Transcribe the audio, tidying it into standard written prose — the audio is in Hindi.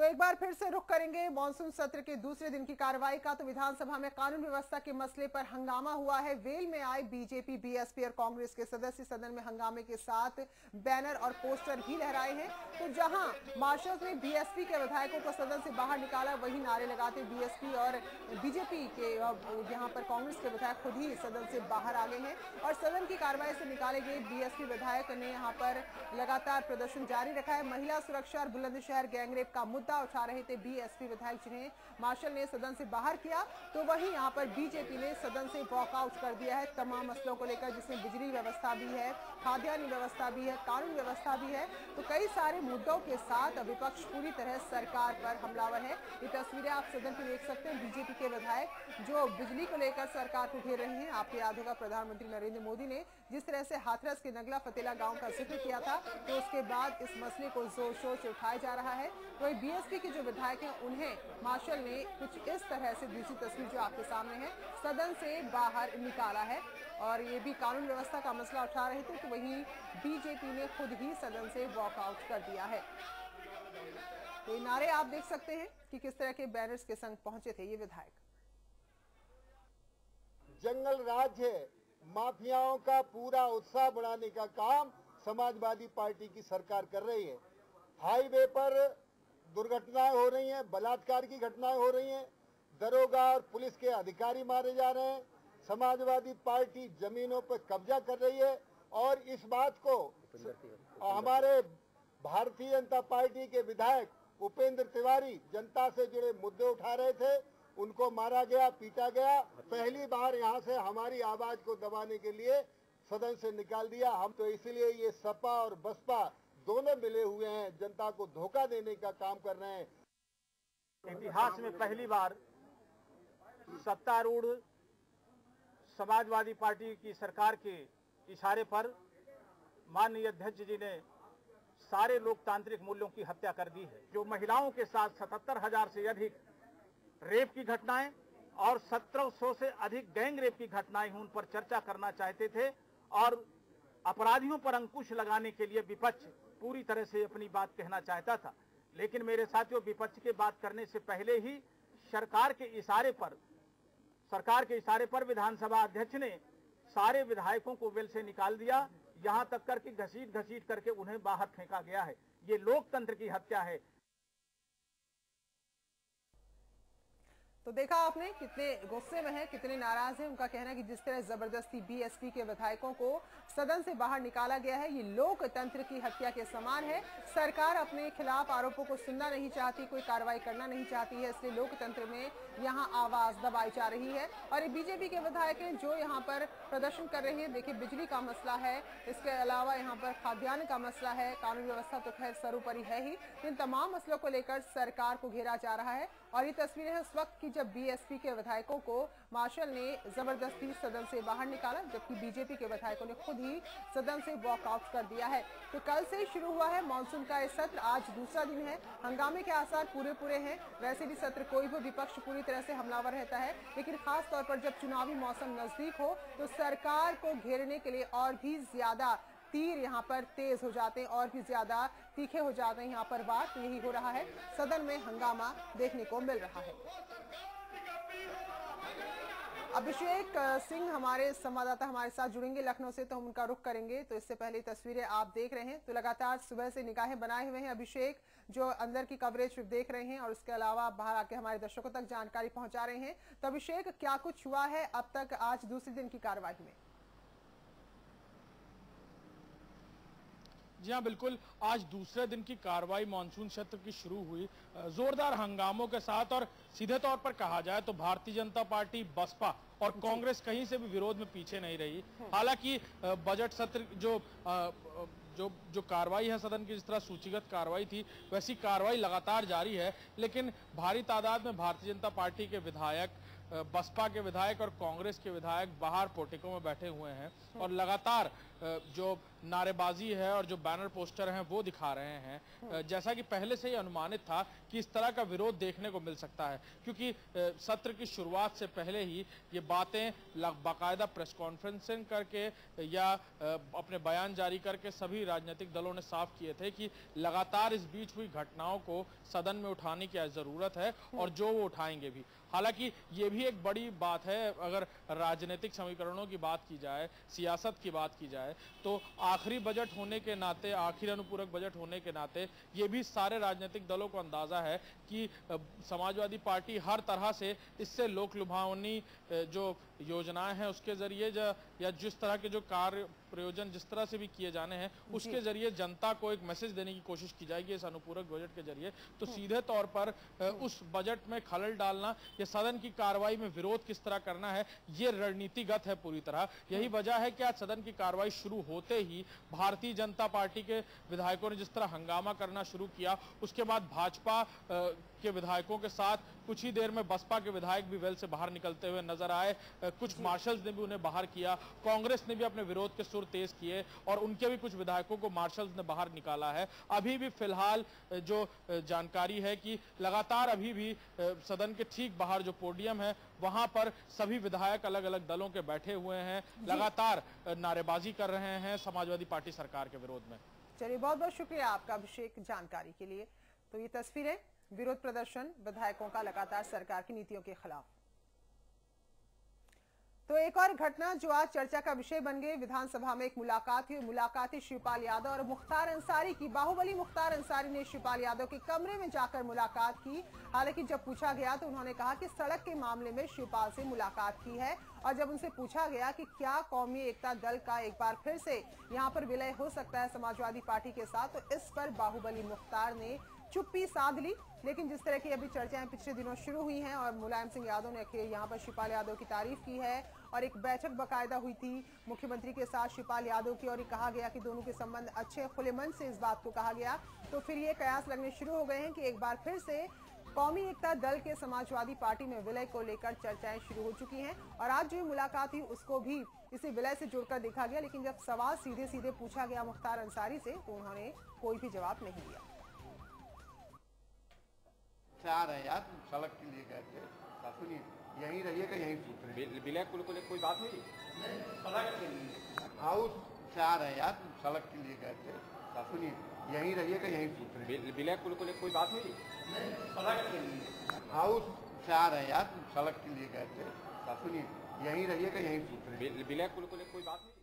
तो एक बार फिर से रुख करेंगे मॉनसून सत्र के दूसरे दिन की कार्रवाई का। तो विधानसभा में कानून व्यवस्था के मसले पर हंगामा हुआ है। वेल में आए बीजेपी, बीएसपी और कांग्रेस के सदस्य सदन में हंगामे के साथ बैनर और पोस्टर भी लहराए हैं। तो जहां मार्शल्स ने बीएसपी के विधायकों को सदन से बाहर निकाला, वहीं नारे लगाते बीएसपी और बीजेपी के यहाँ पर कांग्रेस के विधायक खुद ही सदन से बाहर आ गए हैं और सदन की कार्रवाई से निकाले गए बीएसपी विधायक ने यहाँ पर लगातार प्रदर्शन जारी रखा है। महिला सुरक्षा और बुलंदशहर गैंगरेप का मुद्दा उठा रहे थे बीएसपी विधायक जिन्हें मार्शल ने सदन से बाहर किया, तो वहीं यहां पर बीजेपी ने सदन से वॉकआउट कर दिया है तमाम मसलों को लेकर, जिसमें बिजली व्यवस्था भी है, खाद्यान्न व्यवस्था भी है, कानून व्यवस्था भी है। तो कई सारे मुद्दों के साथ विपक्ष पूरी तरह सरकार पर हमलावर है। ये तस्वीरें आप सदन की देख सकते हैं। बीजेपी के विधायक जो बिजली को लेकर सरकार को घेर रहे हैं। आपको याद होगा प्रधानमंत्री नरेंद्र मोदी ने जिस तरह से हाथरस के नगला फतेला गाँव का जिक्र किया था, तो उसके बाद इस मसले को जोर शोर से उठाया जा रहा है। वही बीएसपी के जो विधायक हैं उन्हें मार्शल ने कुछ इस तरह से दूसरी तस्वीर जो आपके सामने है सदन से बाहर निकाला है और ये भी कानून व्यवस्था का मसला उठा रहे थे, तो वहीं बीजेपी ने खुद ही सदन से वॉकआउट कर दिया है। तो ये नारे आप देख सकते हैं कि किस तरह के बैनर्स के संग पहुंचे थे ये विधायक। जंगल राज है, माफियाओं का पूरा उत्साह बढ़ाने का काम समाजवादी पार्टी की सरकार कर रही है। हाईवे पर दुर्घटनाएं हो रही हैं, बलात्कार की घटनाएं हो रही हैं, दरोगा और पुलिस के अधिकारी मारे जा रहे हैं। समाजवादी पार्टी जमीनों पर कब्जा कर रही है और इस बात को हमारे भारतीय जनता पार्टी के विधायक उपेंद्र तिवारी जनता से जुड़े मुद्दे उठा रहे थे, उनको मारा गया, पीटा गया। पहली बार यहाँ से हमारी आवाज को दबाने के लिए सदन से निकाल दिया। हम तो इसीलिए ये सपा और बसपा दोनों मिले हुए हैं, जनता को धोखा देने का काम कर रहे हैं। इतिहास में पहली बार सत्तारूढ़ समाजवादी पार्टी की सरकार के इशारे पर माननीय अध्यक्ष जी ने सारे लोकतांत्रिक मूल्यों की हत्या कर दी है। जो महिलाओं के साथ 77,000 से अधिक रेप की घटनाएं और 1,700 से अधिक गैंग रेप की घटनाएं उन पर चर्चा करना चाहते थे और अपराधियों पर अंकुश लगाने के लिए विपक्ष पूरी तरह से अपनी बात कहना चाहता था। लेकिन मेरे साथियों, विपक्ष के बात करने से पहले ही सरकार के इशारे पर विधानसभा अध्यक्ष ने सारे विधायकों को वेल से निकाल दिया, यहां तक करके घसीट करके उन्हें बाहर फेंका गया है। ये लोकतंत्र की हत्या है। तो देखा आपने कितने गुस्से में है, कितने नाराज हैं। उनका कहना है कि जिस तरह जबरदस्ती बीएसपी के विधायकों को सदन से बाहर निकाला गया है, ये लोकतंत्र की हत्या के समान है। सरकार अपने खिलाफ आरोपों को सुनना नहीं चाहती, कोई कार्रवाई करना नहीं चाहती है, इसलिए लोकतंत्र में यहाँ आवाज दबाई जा रही है। और ये बीजेपी के विधायक हैं जो यहाँ पर प्रदर्शन कर रहे हैं। देखिए, बिजली का मसला है, इसके अलावा यहाँ पर खाद्यान्न का मसला है, कानून व्यवस्था तो खैर सर्वोपरि है ही। इन तमाम मसलों को लेकर सरकार को घेरा जा रहा है और ये तस्वीरें हैं उस वक्त की जब बीएसपी के विधायकों को मार्शल ने जबरदस्ती सदन से बाहर निकाला, जबकि बीजेपी के विधायकों ने खुद ही सदन से वॉकआउट कर दिया है। तो कल से शुरू हुआ है मॉनसून का यह सत्र, आज दूसरा दिन है। हंगामे के आसार पूरे हैं। वैसे भी सत्र कोई भी विपक्ष पूरी तरह से हमलावर रहता है, लेकिन खास तौर पर जब चुनावी मौसम नजदीक हो तो सरकार को घेरने के लिए और भी ज्यादा तीर यहाँ पर तेज हो जाते हैं, और भी ज्यादा तीखे हो जाते हैं यहाँ पर वार। तो यही हो रहा है, सदन में हंगामा देखने को मिल रहा है। अभिषेक सिंह हमारे संवाददाता हमारे साथ जुड़ेंगे लखनऊ से, तो हम उनका रुख करेंगे। तो इससे पहले तस्वीरें आप देख रहे हैं, तो लगातार सुबह से निगाहें बनाए हुए हैं अभिषेक, जो अंदर की कवरेज देख रहे हैं और उसके अलावा बाहर आके हमारे दर्शकों तक जानकारी पहुंचा रहे हैं। तो अभिषेक, क्या कुछ हुआ है अब तक आज दूसरे दिन की कार्रवाई में? जी हाँ, बिल्कुल। आज दूसरे दिन की कार्रवाई मॉनसून सत्र की शुरू हुई जोरदार हंगामों के साथ, और सीधे तौर पर कहा जाए तो भारतीय जनता पार्टी, बसपा और कांग्रेस कहीं से भी विरोध में पीछे नहीं रही। हालांकि बजट सत्र जो कार्रवाई है सदन की, जिस तरह सूचीगत कार्रवाई थी वैसी कार्रवाई लगातार जारी है, लेकिन भारी तादाद में भारतीय जनता पार्टी के विधायक, बसपा के विधायक और कांग्रेस के विधायक बाहर पोटिकों में बैठे हुए हैं और लगातार जो नारेबाजी है और जो बैनर पोस्टर हैं वो दिखा रहे हैं, जैसा कि पहले से ही अनुमानित था कि इस तरह का विरोध देखने को मिल सकता है, क्योंकि सत्र की शुरुआत से पहले ही ये बातें बाकायदा प्रेस कॉन्फ्रेंसिंग करके या अपने बयान जारी करके सभी राजनीतिक दलों ने साफ किए थे कि लगातार इस बीच हुई घटनाओं को सदन में उठाने की जरूरत है और जो वो उठाएंगे भी। हालांकि ये भी एक बड़ी बात है, अगर राजनीतिक समीकरणों की बात की जाए, सियासत की बात की जाए, तो आखिरी बजट होने के नाते, आखिरी अनुपूरक बजट होने के नाते ये भी सारे राजनीतिक दलों को अंदाजा है कि समाजवादी पार्टी हर तरह से इससे लोक लुभावनी जो योजनाएं हैं उसके जरिए या जिस तरह के जो कार्य प्रयोजन जिस तरह से भी किए जाने हैं उसके जरिए जनता को एक मैसेज देने की कोशिश की जाएगी इस अनुपूरक बजट के जरिए। तो सीधे तौर पर उस बजट में खलल डालना या सदन की कार्रवाई में विरोध किस तरह करना है ये रणनीतिगत है पूरी तरह। यही वजह है कि आज सदन की कार्रवाई शुरू होते ही भारतीय जनता पार्टी के विधायकों ने जिस तरह हंगामा करना शुरू किया, उसके बाद भाजपा के विधायकों के साथ कुछ ही देर में बसपा के विधायक भी वेल से बाहर निकलते हुए नजर आए, कुछ मार्शल्स ने भी उन्हें बाहर किया, कांग्रेस ने भी अपने विरोध के सुर तेज किए और उनके भी कुछ विधायकों को मार्शल्स ने बाहर निकाला है। अभी भी फिलहाल जो जानकारी है कि लगातार अभी भी सदन के ठीक बाहर जो पोडियम है वहां पर सभी विधायक अलग अलग दलों के बैठे हुए हैं, लगातार नारेबाजी कर रहे हैं समाजवादी पार्टी सरकार के विरोध में। चलिए, बहुत बहुत शुक्रिया आपका अभिषेक जानकारी के लिए। तो ये तस्वीरें विरोध प्रदर्शन विधायकों का लगातार सरकार की नीतियों के खिलाफ। तो एक और घटना जो आज चर्चा का विषय बन गई, विधानसभा में एक मुलाकात हुई, मुलाकात शिवपाल यादव और मुख्तार अंसारी की। बाहुबली मुख्तार अंसारी ने शिवपाल यादव के कमरे में जाकर मुलाकात की। हालांकि जब पूछा गया तो उन्होंने कहा कि सड़क के मामले में शिवपाल से मुलाकात की है, और जब उनसे पूछा गया कि क्या कौमी एकता दल का एक बार फिर से यहाँ पर विलय हो सकता है समाजवादी पार्टी के साथ, तो इस पर बाहुबली मुख्तार ने चुप्पी साध ली। लेकिन जिस तरह की अभी चर्चाएं पिछले दिनों शुरू हुई हैं, और मुलायम सिंह यादव ने यहाँ पर शिवपाल यादव की तारीफ की है, और एक बैठक बाकायदा हुई थी मुख्यमंत्री के साथ शिवपाल यादव की, और ये कहा गया कि दोनों के संबंध अच्छे, खुले मन से इस बात को कहा गया, तो फिर ये कयास लगने शुरू हो गए हैं कि एक बार फिर से कौमी एकता दल के समाजवादी पार्टी में विलय को लेकर चर्चाएं शुरू हो चुकी हैं। और आज जो मुलाकात हुई उसको भी इसे विलय से जोड़कर देखा गया, लेकिन जब सवाल सीधे सीधे पूछा गया मुख्तार अंसारी से तो उन्होंने कोई भी जवाब नहीं दिया। चार है यार, सड़क के लिए गए थे, सुनिए यहीं रहिएगा, यहीं सूत्र विलय को लेकर कोई बात हुई? सड़क के लिए हाउस चार है यार, सड़क के लिए गए थे, सुनिए यहीं रहिएगा, यहीं सूत्र विलय को लेकर कोई बात हुई? सड़क के लिए हाउस चार है यार, सड़क के लिए गए थे, सुनिए यहीं रहिएगा, यहीं सूत्र विलय को लेकर कोई बात हुई?